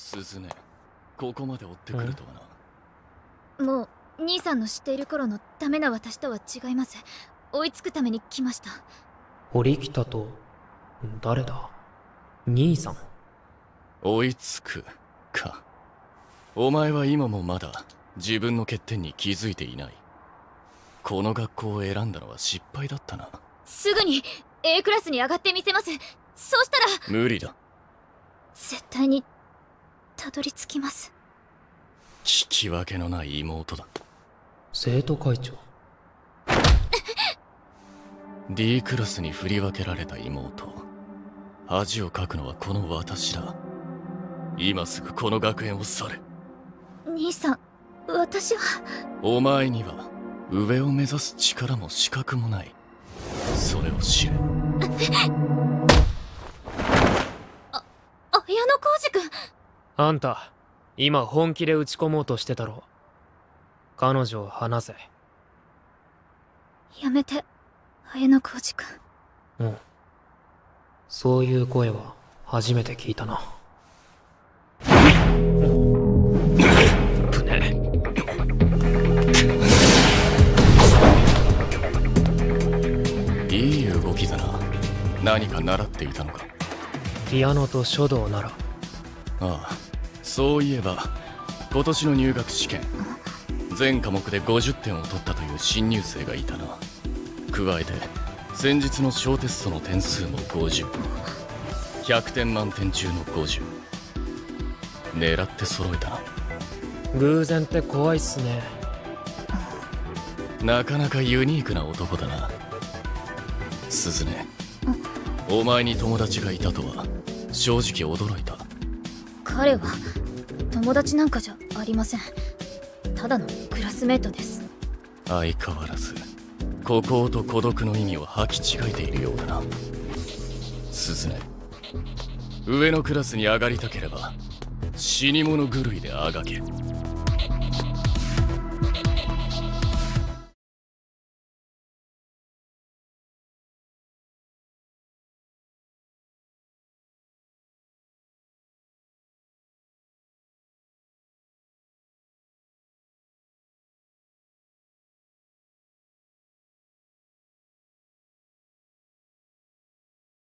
鈴音、ここまで追ってくるとはな。もう兄さんの知っている頃のダメな私とは違います。追いつくために来ました。堀北と誰だ兄さん。追いつくか。お前は今もまだ自分の欠点に気づいていない。この学校を選んだのは失敗だったな。すぐに A クラスに上がってみせます。そうしたら。無理だ。絶対にたどり着きます。聞き分けのない妹だ。生徒会長D クラスに振り分けられた妹、恥をかくのはこの私だ。今すぐこの学園を去れ。兄さん、私は。お前には上を目指す力も資格もない。それを知れ。綾野浩二君。あんた、今本気で打ち込もうとしてたろ。彼女を離せ。やめて、綾野浩二君。うん。そういう声は初めて聞いたな。ぶね。いい動きだな。何か習っていたのか。ピアノと書道なら。ああ、そういえば今年の入学試験、全科目で50点を取ったという新入生がいたな。加えて先日の小テストの点数も50。100点満点中の50。狙って揃えたな。偶然って怖いっすね。なかなかユニークな男だな。鈴音、お前に友達がいたとは正直驚いた。彼は友達なんかじゃありません。ただのクラスメートです。相変わらず孤高と孤独の意味を履き違えているようだな。鈴音、上のクラスに上がりたければ死に物狂いであがけ。